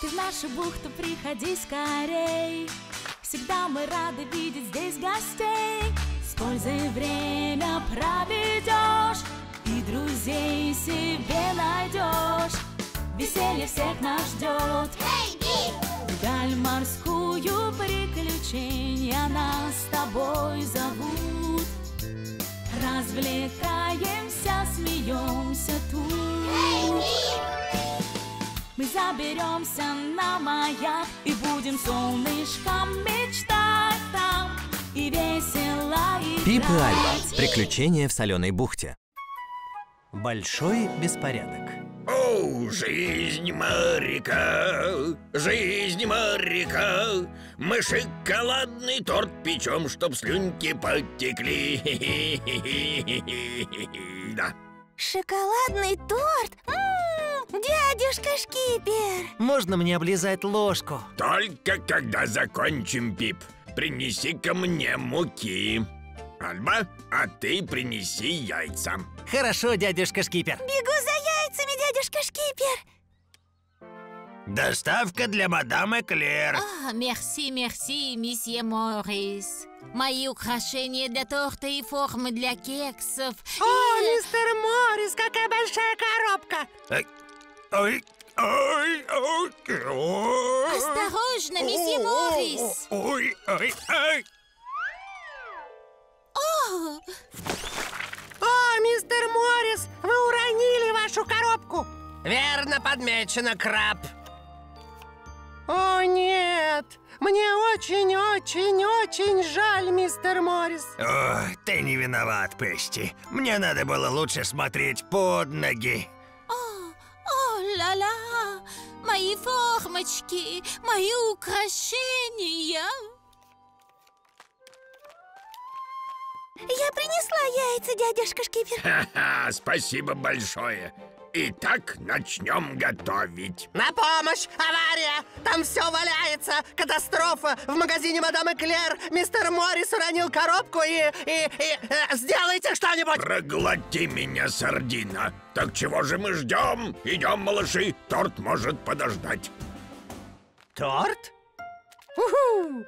Ты в нашу бухту приходи скорей, всегда мы рады видеть здесь гостей. С пользой время проведешь и друзей себе найдешь. Веселье всех нас ждет. Даль морскую приключения нас с тобой зовут. Развлекаемся, смеемся тут. Мы заберемся на маяк и будем солнышком мечтать там. И весело играть. Пип и Альба. Приключения в соленой бухте. Большой беспорядок. О, жизнь моряка, жизнь моряка. Мы шоколадный торт печем, чтоб слюнки потекли. Да. Шоколадный торт? Дядюшка Шкипер! Можно мне облизать ложку? Только когда закончим, Пип, принеси-ка мне муки. Альба, а ты принеси яйца. Хорошо, дядюшка Шкипер. Бегу за яйцами, дядюшка Шкипер. Доставка для мадам Эклер. О, мерси, мерси, месье Моррис. Мои украшения для торта и формы для кексов. О, мистер Моррис, какая большая коробка. Ой, ой, ой, ой. Осторожно, месье Моррис. Ой, ой, ой. О, мистер Моррис, вы уронили вашу коробку. Верно подмечено, краб. О, нет, мне очень-очень-очень жаль, мистер Моррис. О, ты не виноват, Пэсти. Мне надо было лучше смотреть под ноги. О, ла-ла, мои формочки, мои украшения. Я принесла яйца, дядюшка Шкипер. Ха-ха, спасибо большое. Итак, начнем готовить. На помощь! Авария! Там все валяется! Катастрофа! В магазине мадам Эклер мистер Моррис уронил коробку и сделайте что-нибудь! Проглоти меня, сардина! Так чего же мы ждем? Идем, малыши, торт может подождать. Торт? Уху!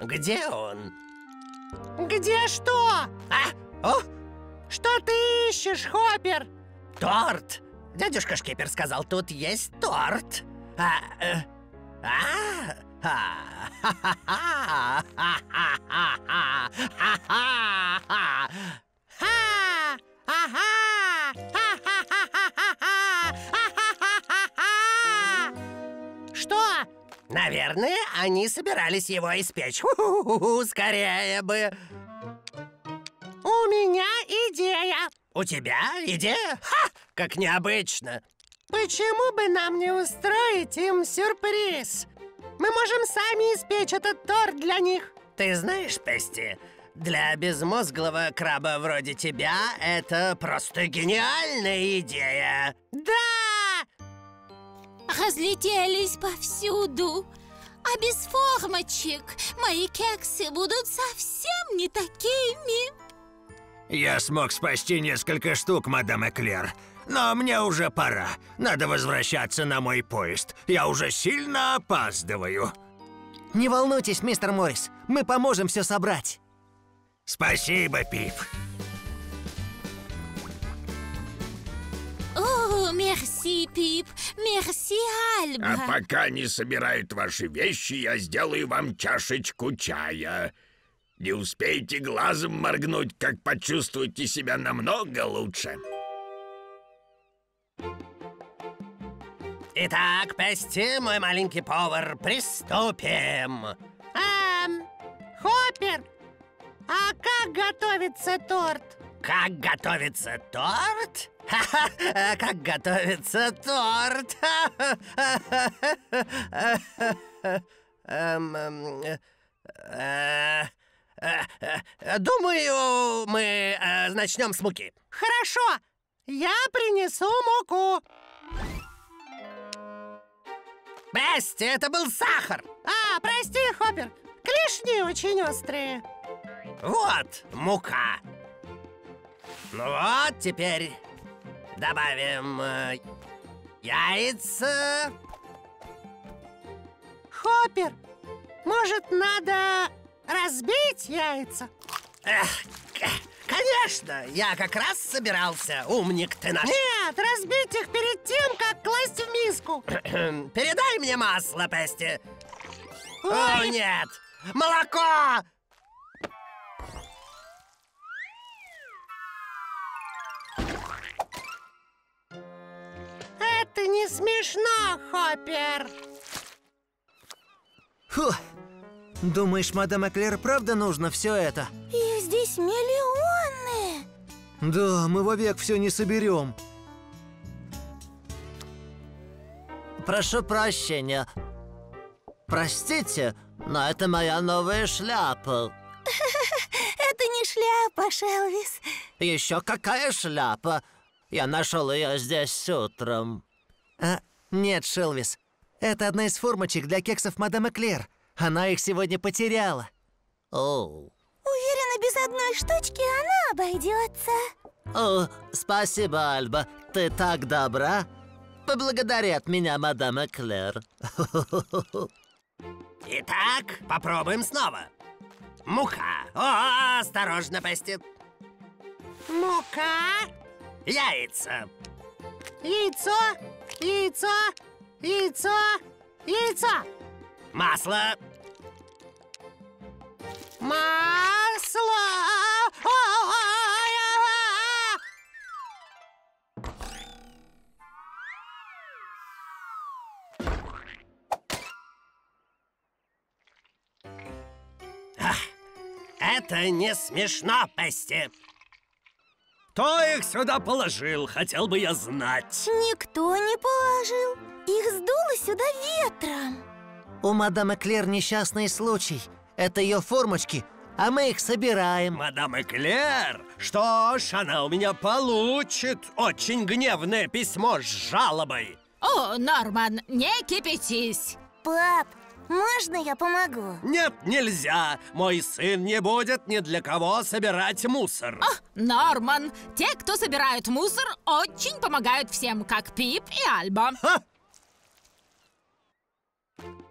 Где он? Где что? А? О? Что ты ищешь, Хоппер? Торт! Дядюшка Шкипер сказал, тут есть торт. Что? Наверное, они собирались его испечь. Скорее бы. У меня идея. У тебя идея? Ха! Как необычно. Почему бы нам не устроить им сюрприз? Мы можем сами испечь этот торт для них. Ты знаешь, Пэсти, для безмозглого краба вроде тебя это просто гениальная идея. Да! Разлетелись повсюду. А без формочек мои кексы будут совсем не такими. Я смог спасти несколько штук, мадам Эклер. Но мне уже пора. Надо возвращаться на мой поезд. Я уже сильно опаздываю. Не волнуйтесь, мистер Моррис. Мы поможем все собрать. Спасибо, Пип. О, мерси, Пип, мерси, Альба. А пока не собирают ваши вещи, я сделаю вам чашечку чая. Не успейте глазом моргнуть, как почувствуете себя намного лучше. Итак, Пэсти, мой маленький повар, приступим. Хоппер, а как готовится торт? Как готовится торт? Ха-ха, как готовится торт? Думаю, мы начнем с муки. Хорошо, я принесу муку. Пэсти, это был сахар. А, прости, Хоппер, клешни очень острые. Вот мука. Ну вот, теперь добавим яйца. Хоппер, может, надо разбить яйца? Конечно, я как раз собирался, умник ты наш. Нет, разбить их перед тем, как класть в миску. Передай мне масло, Пэсти. Ой. О, нет, молоко! Это не смешно, Хоппер. Фух. Думаешь, мадам Эклер, правда нужно все это? Их здесь миллионы. Да, мы вовек все не соберем. Прошу прощения. Простите, но это моя новая шляпа. Это не шляпа, Шелвис. Еще какая шляпа? Я нашел ее здесь утром. Нет, Шелвис, это одна из формочек для кексов мадам Эклер. Она их сегодня потеряла. Оу. Уверена, без одной штучки она обойдется. О, спасибо, Альба. Ты так добра. Поблагодари от меня, мадам Эклер. Итак, попробуем снова. Мука. О, осторожно, Пэсти. Мука. Яйца. Яйцо, яйцо, яйцо, яйцо. Масло. Масло. Это не смешно, Пэсти. Кто их сюда положил? Хотел бы я знать. Никто не положил. Их сдуло сюда ветром. У мадам Эклер несчастный случай. Это ее формочки, а мы их собираем. Мадам Эклер? Что ж, она у меня получит очень гневное письмо с жалобой. О, Норман, не кипятись. Пап, можно я помогу? Нет, нельзя. Мой сын не будет ни для кого собирать мусор. О, Норман, те, кто собирают мусор, очень помогают всем, как Пип и Альба. Ха!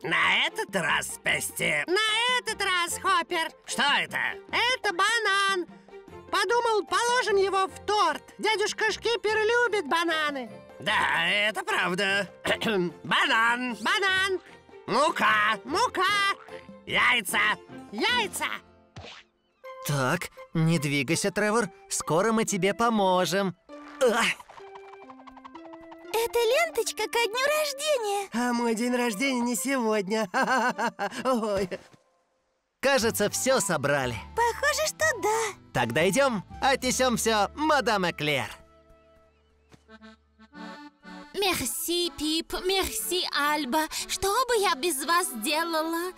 На этот раз, Пэсти. На этот раз, Хоппер. Что это? Это банан. Подумал, положим его в торт. Дядюшка Шкипер любит бананы. Да, это правда. Банан. Банан. Мука. Мука. Яйца. Яйца. Так, не двигайся, Тревор. Скоро мы тебе поможем. Это ленточка ко дню рождения. А мой день рождения не сегодня. Ой. Кажется, все собрали. Похоже, что да. Тогда идем, отнесем все мадам Эклер. Мерси, Пип, мерси, Альба. Что бы я без вас делала?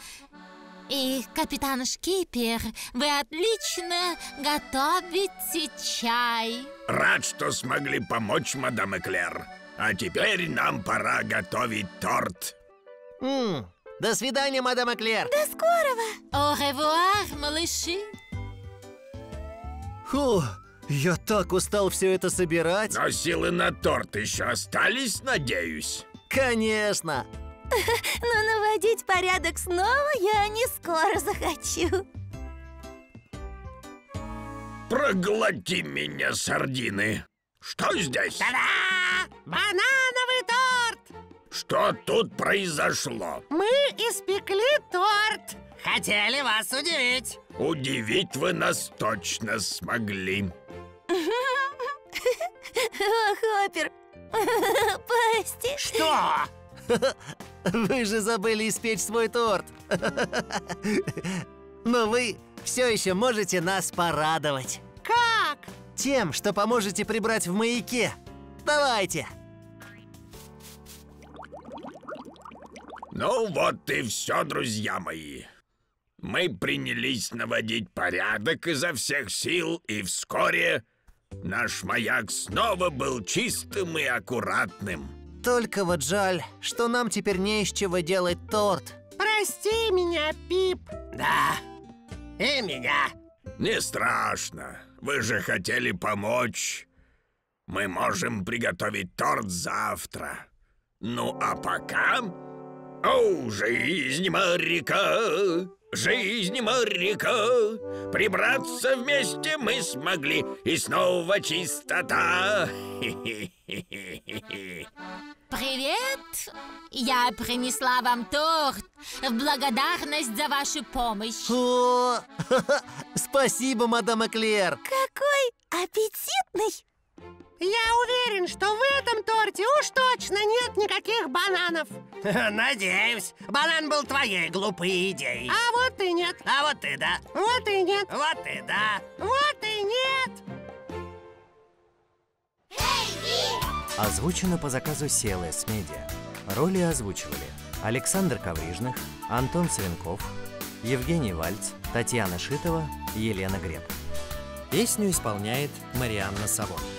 И, капитан Шкипер, вы отлично готовите чай. Рад, что смогли помочь, мадам Эклер. А теперь нам пора готовить торт. До свидания, мадам Эклер. До скорого. Au revoir, малыши. Фу, я так устал все это собирать. Но силы на торт еще остались, надеюсь. Конечно. Но наводить порядок снова я не скоро захочу. Проглоти меня, сардины. Что здесь? Та-да! Банановый торт! Что тут произошло? Мы испекли торт. Хотели вас удивить. Удивить вы нас точно смогли. О, Хоппер! Пасти! Что? Вы же забыли испечь свой торт. Но вы все еще можете нас порадовать. Как? Тем, что поможете прибрать в маяке. Давайте. Ну вот и все, друзья мои. Мы принялись наводить порядок изо всех сил, и вскоре наш маяк снова был чистым и аккуратным. Только вот жаль, что нам теперь не из чего делать торт. Прости меня, Пип. Да, и меня. Не страшно, вы же хотели помочь. Мы можем приготовить торт завтра. Ну а пока О, жизнь моряка! Жизнь моряка! Прибраться вместе мы смогли, и снова чистота! Привет! Я принесла вам торт в благодарность за вашу помощь. О, спасибо, мадам Эклер! Какой аппетитный! Я уверен, что в этом торте уж точно нет никаких бананов. Надеюсь. Банан был твоей глупой идеей. А вот и нет. А вот и да. Вот и нет. Вот и да. Вот и нет. Озвучено по заказу CLS Media. Роли озвучивали Александр Коврижных, Антон Цвинков, Евгений Вальц, Татьяна Шитова, Елена Греб. Песню исполняет Марианна Савон.